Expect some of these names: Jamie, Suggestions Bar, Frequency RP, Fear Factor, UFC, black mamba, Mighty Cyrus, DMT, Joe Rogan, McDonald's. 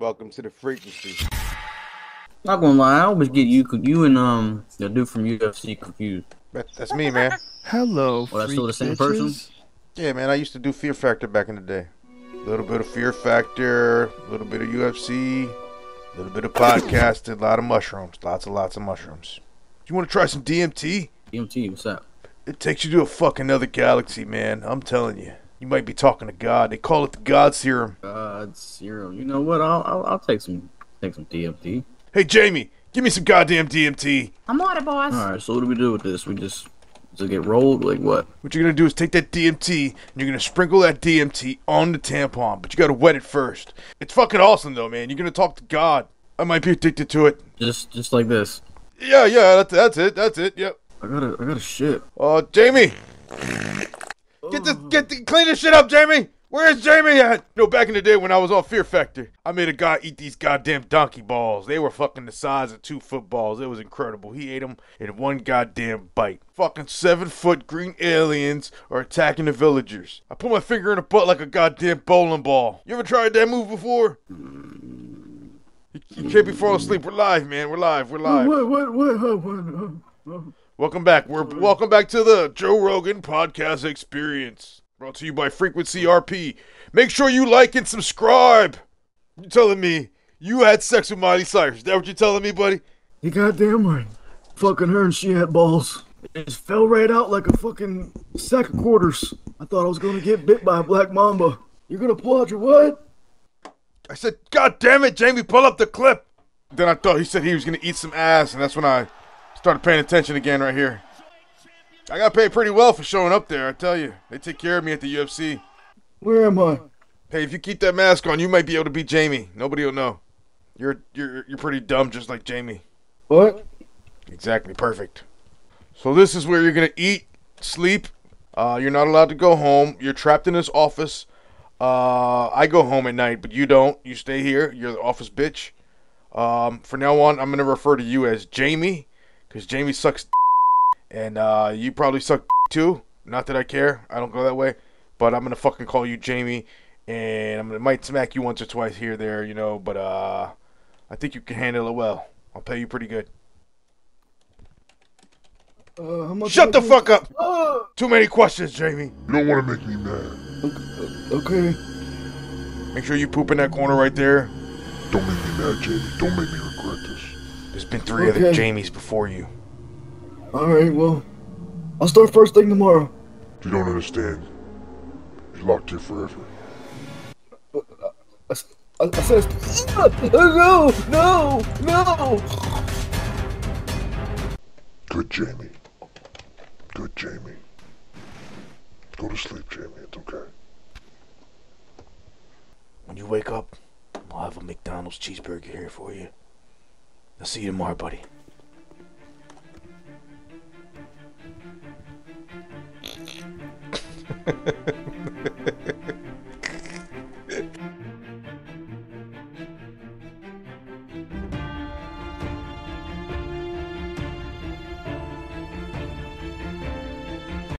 Welcome to the Frequency. Not gonna lie, I always get you and the dude from UFC confused. That's me, man. Hello, freak bitches. Oh, that's still the same person? Yeah, man, I used to do Fear Factor back in the day. A little bit of Fear Factor, a little bit of UFC, a little bit of podcasting, a lot of mushrooms, lots of mushrooms. You want to try some DMT? DMT, what's up? It takes you to a fucking other galaxy, man. I'm telling you. You might be talking to God. They call it the God serum. God serum. You know what? I'll take some DMT. Hey, Jamie, give me some goddamn DMT. I'm on it, boss. All right, so what do we do with this? We just get rolled? Like what? What you're going to do is take that DMT, and you're going to sprinkle that DMT on the tampon, but you got to wet it first. It's fucking awesome, though, man. You're going to talk to God. I might be addicted to it. Just like this? Yeah, yeah, that's it, yep. I gotta shit. Jamie! Clean this shit up, Jamie! Where is Jamie at? You know, back in the day when I was on Fear Factor, I made a guy eat these goddamn donkey balls. They were fucking the size of 2 footballs. It was incredible. He ate them in one goddamn bite. Fucking 7-foot green aliens are attacking the villagers. I put my finger in the butt like a goddamn bowling ball. You ever tried that move before? You can't be falling asleep. We're live, man. We're live. What? Welcome back to the Joe Rogan podcast experience. Brought to you by Frequency RP. Make sure you like and subscribe. You're telling me you had sex with Mighty Cyrus. Is that what you're telling me, buddy? You goddamn right. Fucking her and she had balls. It just fell right out like a fucking sack of quarters. I thought I was going to get bit by a black mamba. You're going to pull out your what? I said, God damn it, Jamie, pull up the clip. Then I thought he said he was going to eat some ass, and that's when I started paying attention again right here. I got paid pretty well for showing up there, I tell you. They take care of me at the UFC. Where am I? Hey, if you keep that mask on, you might be able to beat Jamie. Nobody will know. You're pretty dumb, just like Jamie. What? Exactly, perfect. So this is where you're going to eat, sleep. You're not allowed to go home. You're trapped in this office. I go home at night, but you don't. You stay here. You're the office bitch. From now on, I'm going to refer to you as Jamie, because Jamie sucks d and you probably suck d too. Not that I care. I don't go that way. But I'm going to fucking call you Jamie, and I might smack you once or twice here there, you know, but I think you can handle it well. I'll pay you pretty good. Shut the fuck up! Too many questions, Jamie. You don't want to make me mad. Okay. Make sure you poop in that corner right there. Don't make me mad, Jamie. Don't make me regret this. There's been 3 other Jamies before you. Alright, well, I'll start first thing tomorrow. You don't understand. You're locked here forever. But I said, no! Good Jamie. Go to sleep, Jamie. It's okay. When you wake up, I'll have a McDonald's cheeseburger here for you. I'll see you tomorrow, buddy.